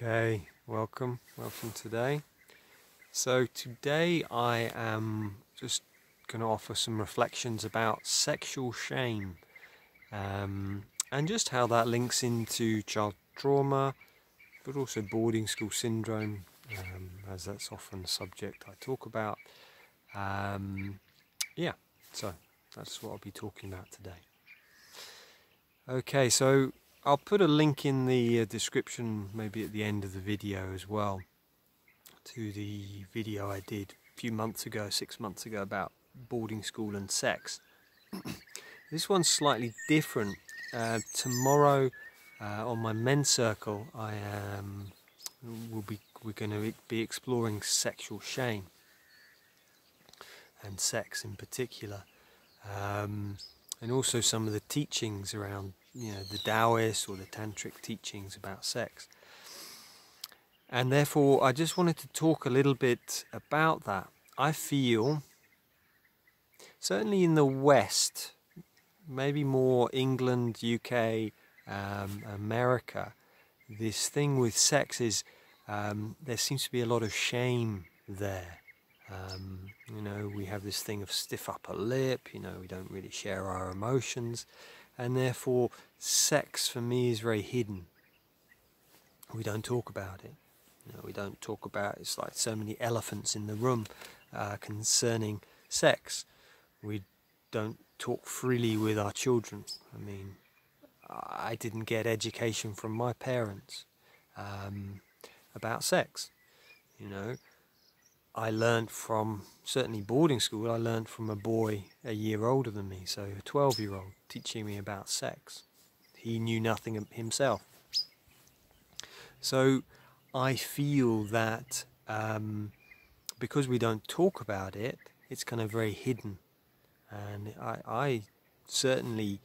Okay, welcome today. So today I am just going to offer some reflections about sexual shame and just how that links into child trauma, but also boarding school syndrome, as that's often the subject I talk about. Yeah, so that's what I'll be talking about today. Okay, so I'll put a link in the description, maybe at the end of the video as well, to the video I did a few months ago, 6 months ago, about boarding school and sex. This one's slightly different. Tomorrow on my men's circle, we're going to be exploring sexual shame and sex in particular, and also some of the teachings around, you know, the Taoist or the tantric teachings about sex. And therefore I just wanted to talk a little bit about that. I feel, certainly in the West, maybe more England, UK, America, this thing with sex is, there seems to be a lot of shame there. You know, we have this thing of stiff upper lip, you know, we don't really share our emotions. And therefore, sex for me is very hidden. We don't talk about it. You know, we don't talk about it. It's like so many elephants in the room concerning sex. We don't talk freely with our children. I mean, I didn't get education from my parents about sex. You know, I learned from, certainly boarding school, I learned from a boy a year older than me, so a 12-year-old, teaching me about sex. He knew nothing himself. So I feel that because we don't talk about it, it's kind of very hidden. And I certainly,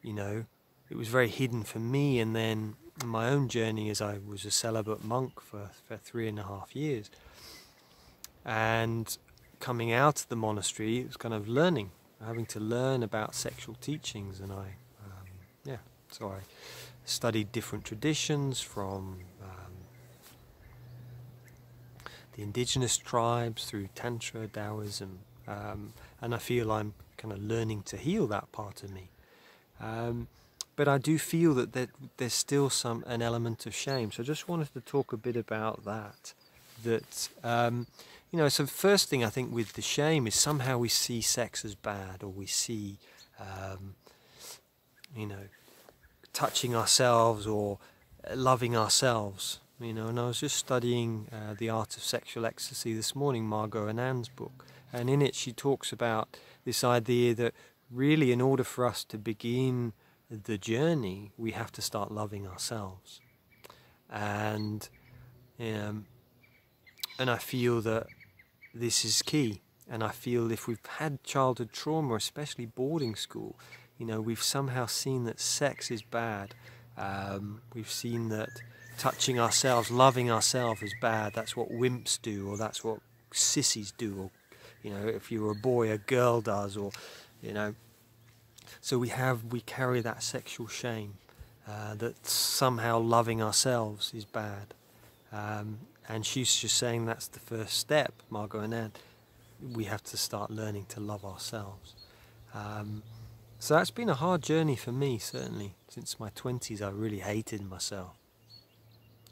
you know, it was very hidden for me. And then my own journey, as I was a celibate monk for 3.5 years, and coming out of the monastery, it was kind of learning, having to learn about sexual teachings. And I studied different traditions from the indigenous tribes through Tantra, Taoism, and I feel I'm kind of learning to heal that part of me. But I do feel that there's still an element of shame. So I just wanted to talk a bit about that. That, you know, so the first thing I think with the shame is somehow we see sex as bad, or we see, you know, touching ourselves or loving ourselves, you know. And I was just studying The Art of Sexual Ecstasy this morning, Margot Anand's book, and in it she talks about this idea that really in order for us to begin the journey, we have to start loving ourselves. And I feel that this is key. And I feel if we've had childhood trauma, especially boarding school, you know, we've somehow seen that sex is bad. We've seen that touching ourselves, loving ourselves is bad. That's what wimps do, or that's what sissies do, or, you know, if you were a boy, a girl does, or, you know. So we carry that sexual shame, that somehow loving ourselves is bad. And she's just saying that's the first step, Margot Anand. We have to start learning to love ourselves. So that's been a hard journey for me, certainly. Since my 20s, I really hated myself.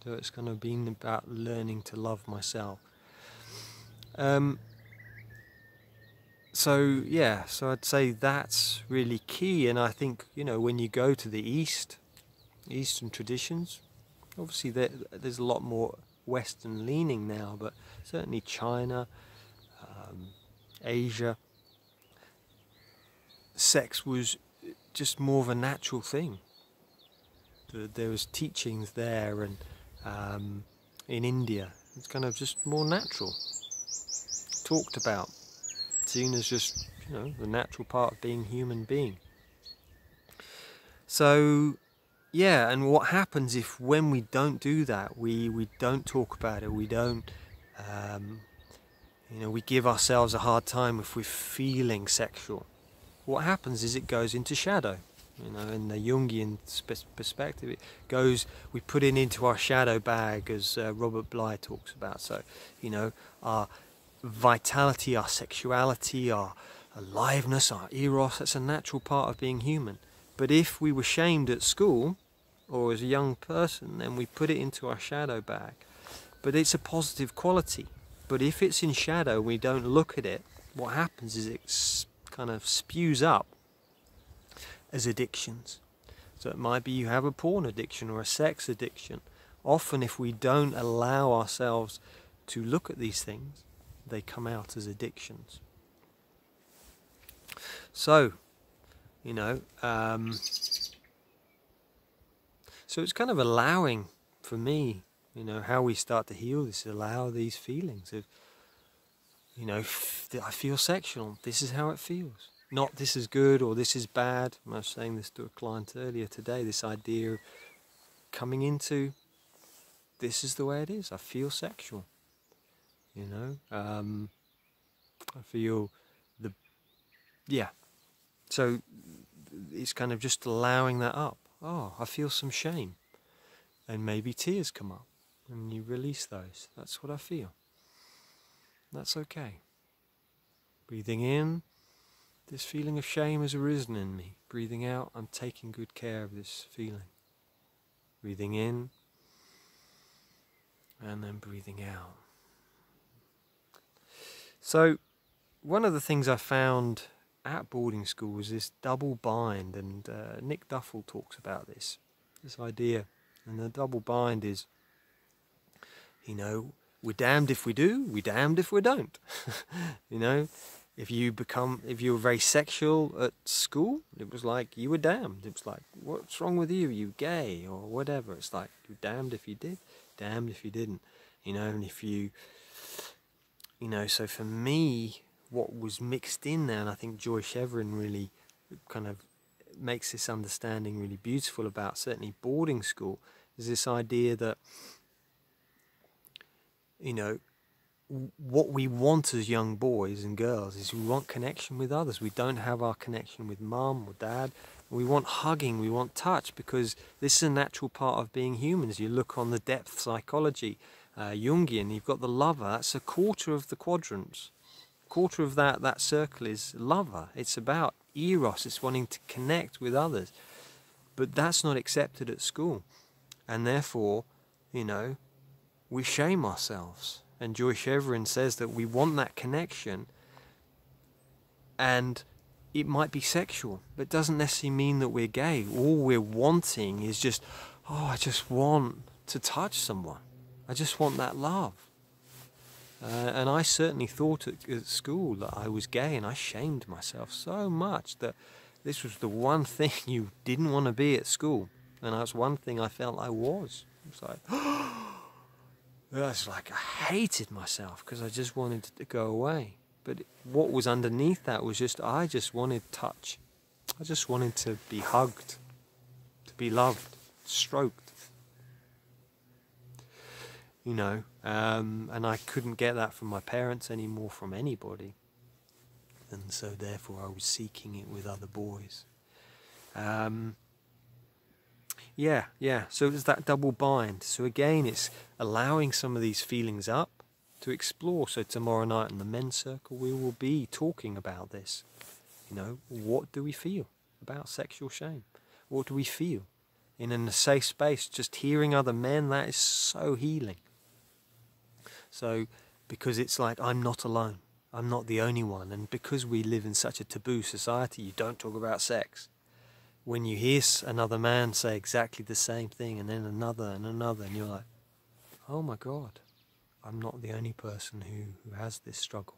So it's kind of been about learning to love myself. So, yeah, so I'd say that's really key. And I think, you know, when you go to the East, Eastern traditions, obviously there's a lot more Western leaning now, but certainly China, Asia, sex was just more of a natural thing. There was teachings there, and in India it's kind of just more natural, talked about, seen as just, you know, the natural part of being human being. So yeah, and what happens if, when we don't do that, we don't talk about it, we don't, you know, we give ourselves a hard time if we're feeling sexual. What happens is it goes into shadow. you know, in the Jungian perspective, it goes, we put it into our shadow bag, as Robert Bly talks about. So, you know, our vitality, our sexuality, our aliveness, our eros, that's a natural part of being human. But if we were shamed at school, or as a young person, then we put it into our shadow bag. But it's a positive quality. But if it's in shadow, we don't look at it, what happens is it kind of spews up as addictions. So it might be you have a porn addiction or a sex addiction. Often if we don't allow ourselves to look at these things, they come out as addictions. So, you know, so it's kind of allowing, for me, you know, how we start to heal this, allow these feelings of, you know, I feel sexual, this is how it feels. Not this is good or this is bad. I was saying this to a client earlier today, this idea of coming into, this is the way it is, I feel sexual. You know, I feel the, yeah. So it's kind of just allowing that up. Oh, I feel some shame. And maybe tears come up and you release those. That's what I feel. That's okay. Breathing in, this feeling of shame has arisen in me. Breathing out, I'm taking good care of this feeling. Breathing in, and then breathing out. So, one of the things I found at boarding school was this double bind, and Nick Duffel talks about this idea. And the double bind is, you know, we're damned if we do, we're damned if we don't. You know, if you were very sexual at school, it was like you were damned. It was like, what's wrong with you? Are you gay or whatever? It's like, you're damned if you did, damned if you didn't. You know, and if you, you know, so for me, what was mixed in there, and I think Joy Cheverin really kind of makes this understanding really beautiful about certainly boarding school, is this idea that, you know, what we want as young boys and girls is we want connection with others. We don't have our connection with mum or dad. We want hugging, we want touch, because this is a natural part of being human. As you look on the depth psychology, Jungian, you've got the lover. That's a quarter of the quadrants. A quarter of that circle is lover. It's about eros, it's wanting to connect with others. But that's not accepted at school. And therefore, you know, we shame ourselves. And Joy Cheverin says that we want that connection, and it might be sexual, but it doesn't necessarily mean that we're gay. All we're wanting is just, oh, I just want to touch someone. I just want that love. And I certainly thought at school that I was gay, and I shamed myself so much that this was the one thing you didn't want to be at school. And that's one thing I felt I was. It's like, it's like I hated myself because I just wanted to go away. But what was underneath that was just, I just wanted touch. I just wanted to be hugged, to be loved, stroked. You know, and I couldn't get that from my parents anymore, from anybody. And so therefore I was seeking it with other boys. So it's that double bind. So again, it's allowing some of these feelings up to explore. So tomorrow night in the men's circle, we will be talking about this. You know, what do we feel about sexual shame? What do we feel? And in a safe space, just hearing other men, that is so healing. So, because it's like, I'm not alone, I'm not the only one. And because we live in such a taboo society, you don't talk about sex. When you hear another man say exactly the same thing, and then another and another, and you're like, oh my God, I'm not the only person who has this struggle.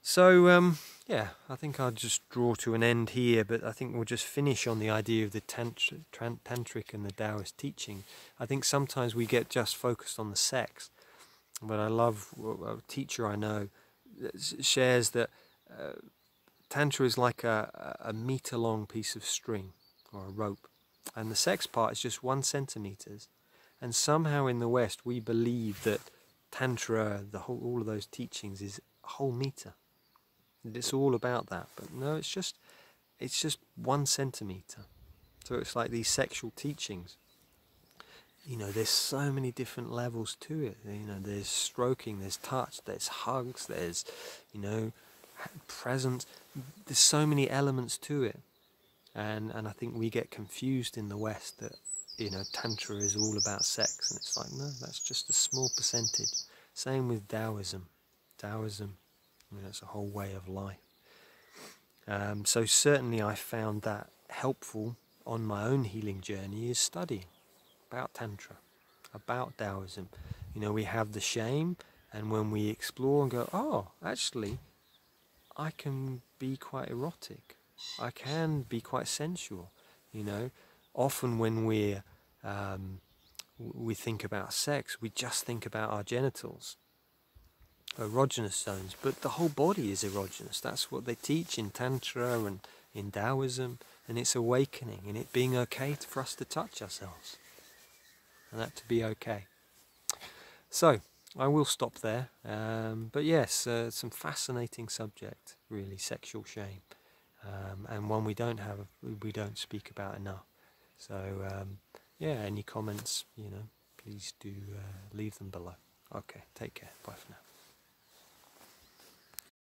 So, yeah, I think I'll just draw to an end here, but I think we'll just finish on the idea of the tantric and the Taoist teaching. I think sometimes we get just focused on the sex, but I love, a teacher I know shares that Tantra is like a meter-long piece of string or a rope, and the sex part is just 1 centimeter. And somehow in the West we believe that Tantra, all of those teachings, is a whole meter. It's all about that, but no, it's just it's just 1 centimetre. So it's like these sexual teachings. You know, there's so many different levels to it. You know, there's stroking, there's touch, there's hugs, there's, you know, presence. There's so many elements to it. And I think we get confused in the West that, you know, Tantra is all about sex. And it's like, no, that's just a small percentage. Same with Taoism. Taoism, you know, it's a whole way of life. So certainly I found that helpful on my own healing journey is studying about Tantra, about Taoism. You know, we have the shame, and when we explore and go, oh, actually, I can be quite erotic. I can be quite sensual. You know, often when we think about sex, we just think about our genitals. Erogenous zones, but the whole body is erogenous. That's what they teach in Tantra and in Taoism, and it's awakening and it being okay for us to touch ourselves and that to be okay. So I will stop there, but yes, some fascinating subject really, sexual shame, and one we don't speak about enough. So yeah, any comments, you know, please do leave them below. Okay, take care, bye for now.